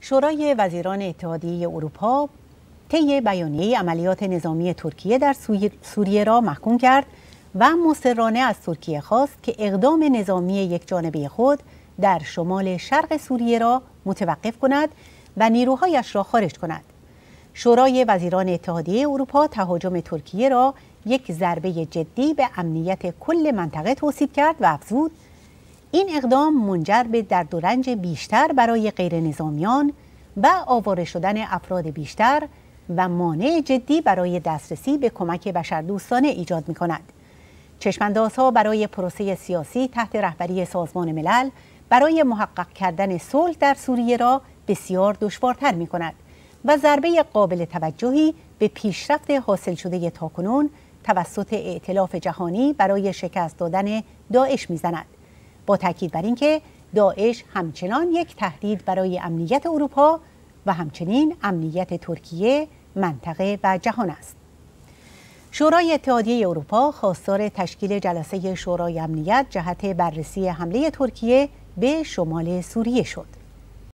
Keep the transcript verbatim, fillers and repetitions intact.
شورای وزیران اتحادیه اروپا طی بیانیه عملیات نظامی ترکیه در سوریه را محکوم کرد و مصرانه از ترکیه خواست که اقدام نظامی یکجانبه خود در شمال شرق سوریه را متوقف کند و نیروهایش را خارج کند. شورای وزیران اتحادیه اروپا تهاجم ترکیه را یک ضربه جدی به امنیت کل منطقه توصیف کرد و افزود: این اقدام منجر به درد و رنج بیشتر برای غیر نظامیان و آواره شدن افراد بیشتر و مانع جدی برای دسترسی به کمک بشردوستانه ایجاد می کند. چشماندازها برای پروسه سیاسی تحت رهبری سازمان ملل برای محقق کردن صلح در سوریه را بسیار دشوارتر می کند و ضربه قابل توجهی به پیشرفت حاصل شده تاکنون توسط ائتلاف جهانی برای شکست دادن داعش می زند. با تاکید بر اینکه داعش همچنان یک تهدید برای امنیت اروپا و همچنین امنیت ترکیه، منطقه و جهان است. شورای اتحادیه اروپا خواستار تشکیل جلسه شورای امنیت جهت بررسی حمله ترکیه به شمال سوریه شد.